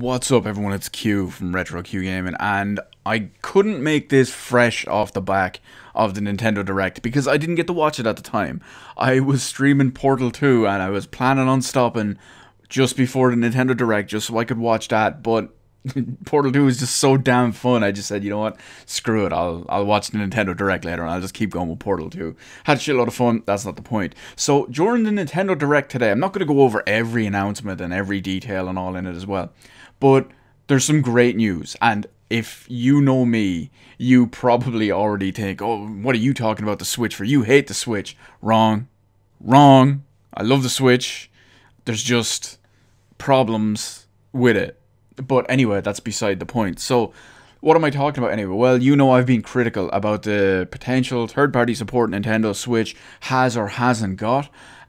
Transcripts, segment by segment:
What's up everyone, it's Q from Retro Q Gaming, and I couldn't make this fresh off the back of the Nintendo Direct because I didn't get to watch it at the time. I was streaming Portal 2 and I was planning on stopping just before the Nintendo Direct just so I could watch that, but Portal 2 is just so damn fun. I just said, you know what, screw it, I'll watch the Nintendo Direct later and I'll just keep going with Portal 2. Had a shitload of fun, that's not the point. So during the Nintendo Direct today, I'm not going to go over every announcement and every detail and all in it as well, but there's some great news, and if you know me, you probably already think, oh, what are you talking about the Switch for? You hate the Switch. Wrong. Wrong. I love the Switch. There's just problems with it. But anyway, that's beside the point. So, what am I talking about anyway? Well, you know I've been critical about the potential third-party support Nintendo Switch has or hasn't got,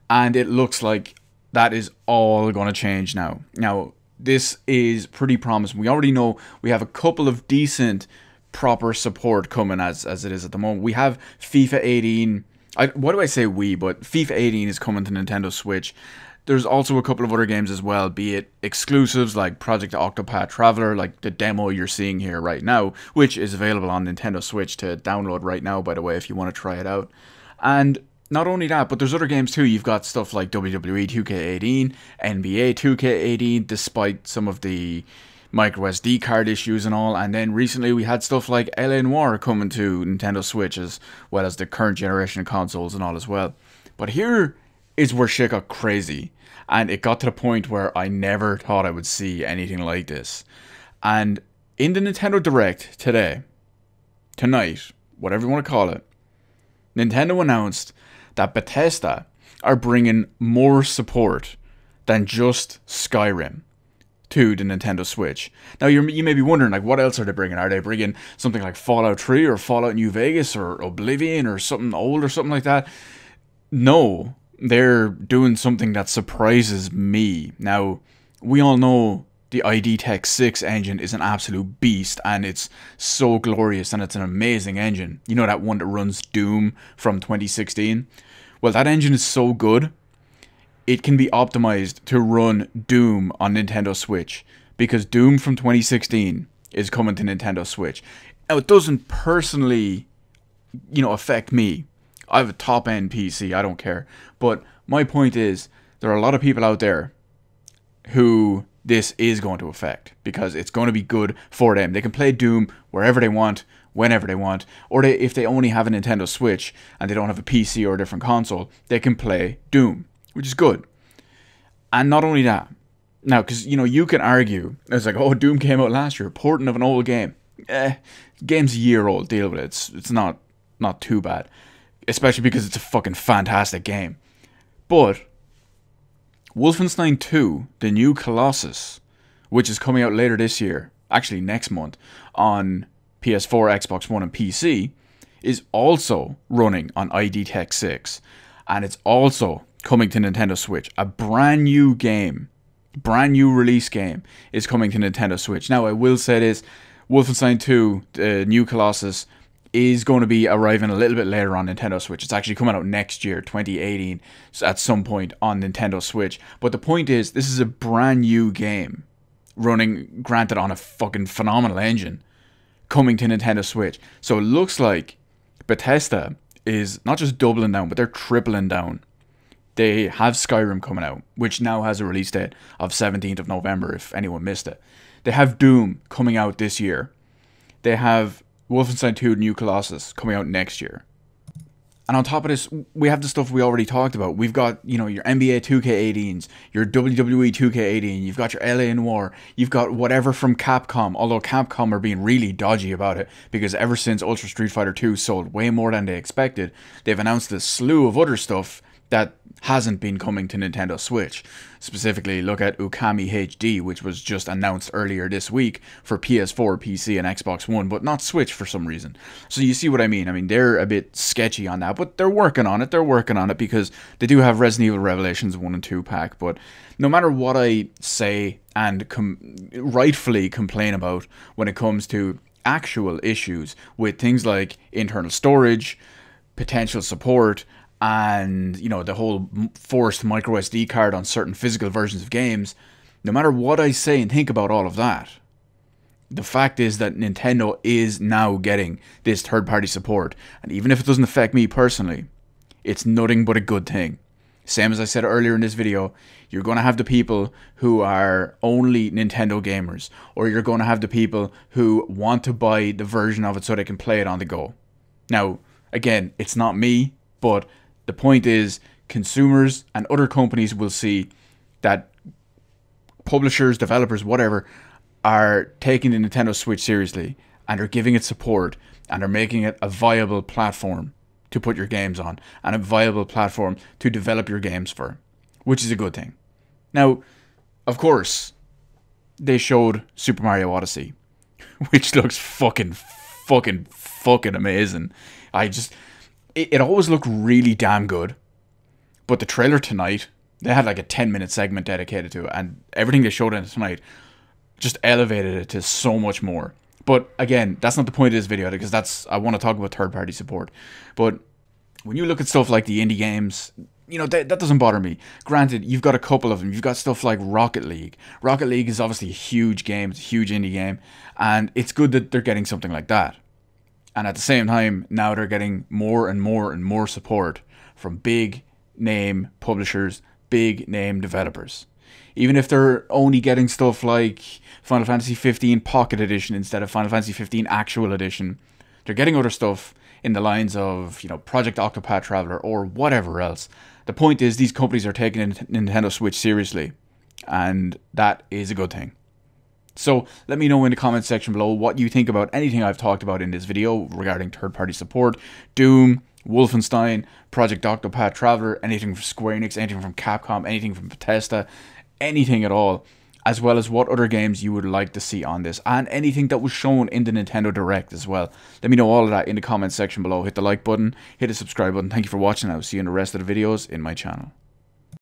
and it looks like that is all going to change now. Now, this is pretty promising. We already know we have a couple of decent, proper support coming as it is at the moment. We have FIFA 18. But FIFA 18 is coming to Nintendo Switch. There's also a couple of other games as well, be it exclusives like Project Octopath Traveler, like the demo you're seeing here right now, which is available on Nintendo Switch to download right now, by the way, if you want to try it out. And not only that, but there's other games too. You've got stuff like WWE 2K18, NBA 2K18, despite some of the microSD card issues and all. And then recently we had stuff like L.A. Noire coming to Nintendo Switch, as well as the current generation of consoles and all as well. But here is where shit got crazy, and it got to the point where I never thought I would see anything like this. And in the Nintendo Direct today, tonight, whatever you want to call it, Nintendo announced that Bethesda are bringing more support than just Skyrim to the Nintendo Switch. Now you may be wondering, like, what else are they bringing? Are they bringing something like Fallout 3 or Fallout New Vegas or Oblivion or something old or something like that? No. They're doing something that surprises me. Now, we all know the ID Tech 6 engine is an absolute beast, and it's so glorious, and it's an amazing engine. You know that one that runs Doom from 2016? Well, that engine is so good, it can be optimized to run Doom on Nintendo Switch, because Doom from 2016 is coming to Nintendo Switch. Now, it doesn't personally, you know, affect me. I have a top-end PC, I don't care. But my point is, there are a lot of people out there who this is going to affect, because it's going to be good for them. They can play Doom wherever they want, whenever they want, or if they only have a Nintendo Switch and they don't have a PC or a different console, they can play Doom, which is good. And not only that, now, because, you know, you can argue, it's like, oh, Doom came out last year, porting of an old game. Game's a year old, deal with it, it's not too bad. Especially because it's a fucking fantastic game. But Wolfenstein 2, The New Colossus, which is coming out later this year, actually next month, on PS4, Xbox One, and PC, is also running on ID Tech 6. And it's also coming to Nintendo Switch. A brand new game, brand new release game, is coming to Nintendo Switch. Now, I will say this, Wolfenstein 2, The New Colossus, is going to be arriving a little bit later on Nintendo Switch. It's actually coming out next year, 2018, at some point on Nintendo Switch. But the point is, this is a brand new game, running, granted, on a fucking phenomenal engine, coming to Nintendo Switch. So it looks like Bethesda is not just doubling down, but they're tripling down. They have Skyrim coming out, which now has a release date of 17th of November, if anyone missed it. They have Doom coming out this year. They have Wolfenstein 2 New Colossus coming out next year. And on top of this, we have the stuff we already talked about. We've got, you know, your NBA 2K18s, your WWE 2K18, you've got your L.A. Noire, you've got whatever from Capcom, although Capcom are being really dodgy about it, because ever since Ultra Street Fighter 2 sold way more than they expected, they've announced a slew of other stuff that hasn't been coming to Nintendo Switch. Specifically, look at Ukami HD, which was just announced earlier this week for PS4, PC, and Xbox One, but not Switch for some reason. So you see what I mean. I mean, they're a bit sketchy on that, but they're working on it. They're working on it, because they do have Resident Evil Revelations 1 and 2 pack, but no matter what I say and rightfully complain about when it comes to actual issues with things like internal storage, potential support, and, you know, the whole forced micro SD card on certain physical versions of games, no matter what I say and think about all of that, the fact is that Nintendo is now getting this third-party support. And even if it doesn't affect me personally, it's nothing but a good thing. Same as I said earlier in this video, you're going to have the people who are only Nintendo gamers, or you're going to have the people who want to buy the version of it so they can play it on the go. Now, again, it's not me, but the point is consumers and other companies will see that publishers, developers, whatever, are taking the Nintendo Switch seriously and are giving it support and are making it a viable platform to put your games on and a viable platform to develop your games for, which is a good thing. Now, of course, they showed Super Mario Odyssey, which looks fucking amazing. It always looked really damn good, but the trailer tonight, they had like a 10-minute segment dedicated to it, and everything they showed in it tonight just elevated it to so much more. But again, that's not the point of this video, because I want to talk about third-party support. But when you look at stuff like the indie games, you know, that doesn't bother me. Granted, you've got a couple of them. You've got stuff like Rocket League. Rocket League is obviously a huge game. It's a huge indie game. And it's good that they're getting something like that. And at the same time, now they're getting more and more and more support from big-name publishers, big-name developers. Even if they're only getting stuff like Final Fantasy 15 Pocket Edition instead of Final Fantasy 15 Actual Edition, they're getting other stuff in the lines of, you know, Project Octopath Traveler or whatever else. The point is, these companies are taking Nintendo Switch seriously, and that is a good thing. So let me know in the comments section below what you think about anything I've talked about in this video regarding third-party support, Doom, Wolfenstein, Project Octopath Traveler, anything from Square Enix, anything from Capcom, anything from Bethesda, anything at all, as well as what other games you would like to see on this, and anything that was shown in the Nintendo Direct as well. Let me know all of that in the comments section below. Hit the like button, hit the subscribe button. Thank you for watching. I will see you in the rest of the videos in my channel.